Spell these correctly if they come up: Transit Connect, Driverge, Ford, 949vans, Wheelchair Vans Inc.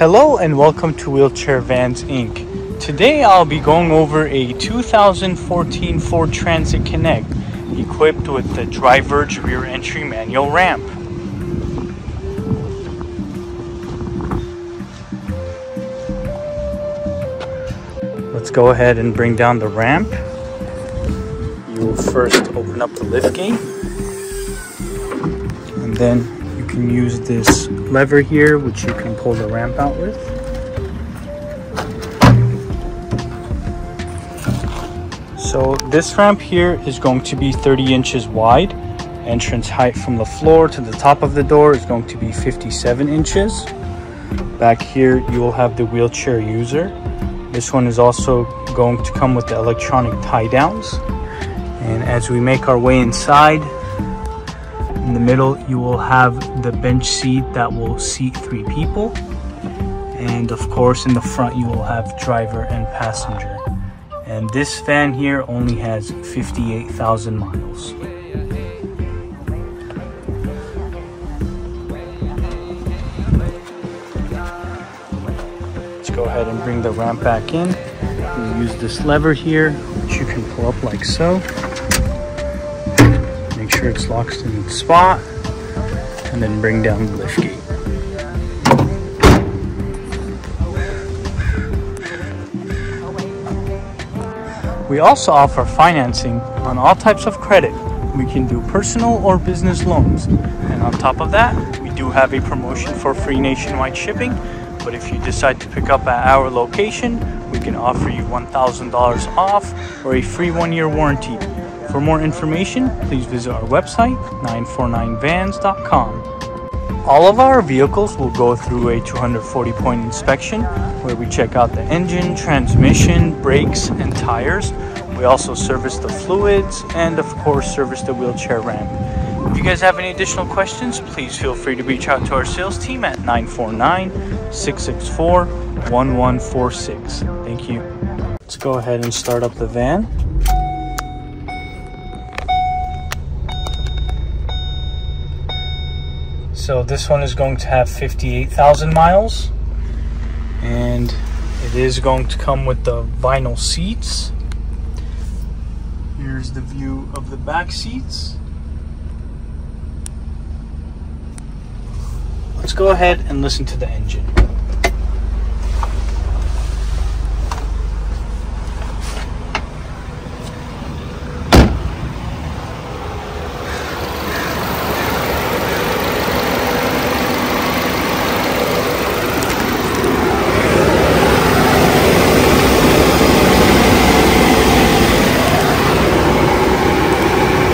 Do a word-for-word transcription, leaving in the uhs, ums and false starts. Hello and welcome to Wheelchair Vans Incorporated. Today I'll be going over a two thousand fourteen Ford Transit Connect equipped with the Driverge rear entry manual ramp. Let's go ahead and bring down the ramp. You will first open up the lift gate and then you can use this lever here, which you can pull the ramp out with. So this ramp here is going to be thirty inches wide. Entrance height from the floor to the top of the door is going to be fifty-seven inches. Back here you will have the wheelchair user. This one is also going to come with the electronic tie downs. And as we make our way inside, in the middle, you will have the bench seat that will seat three people. And of course, in the front, you will have driver and passenger. And this van here only has fifty-eight thousand miles. Let's go ahead and bring the ramp back in. We'll use this lever here, which you can pull up like so. Make sure it's locked in its spot, and then bring down the lift gate. We also offer financing on all types of credit. We can do personal or business loans. And on top of that, we do have a promotion for free nationwide shipping. But if you decide to pick up at our location, we can offer you one thousand dollars off or a free one-year warranty. For more information, please visit our website, nine four nine vans dot com. All of our vehicles will go through a two hundred forty point inspection where we check out the engine, transmission, brakes, and tires. We also service the fluids and, of course, service the wheelchair ramp. If you guys have any additional questions, please feel free to reach out to our sales team at nine four nine, six six four, one one four six. Thank you. Let's go ahead and start up the van. So this one is going to have fifty-eight thousand miles, and it is going to come with the vinyl seats. Here's the view of the back seats. Let's go ahead and listen to the engine.